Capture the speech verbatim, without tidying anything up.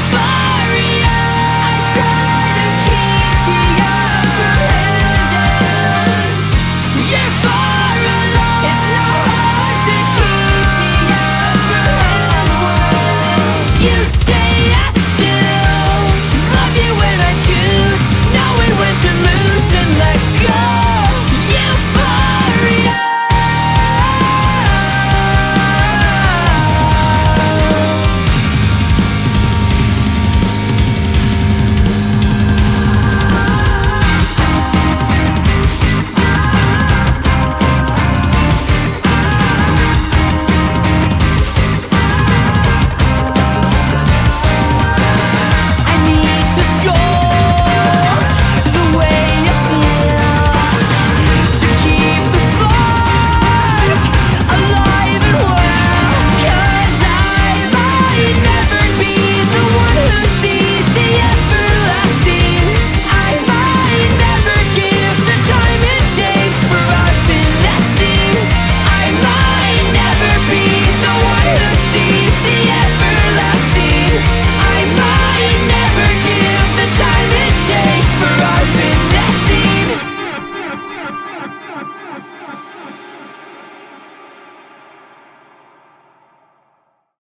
fire.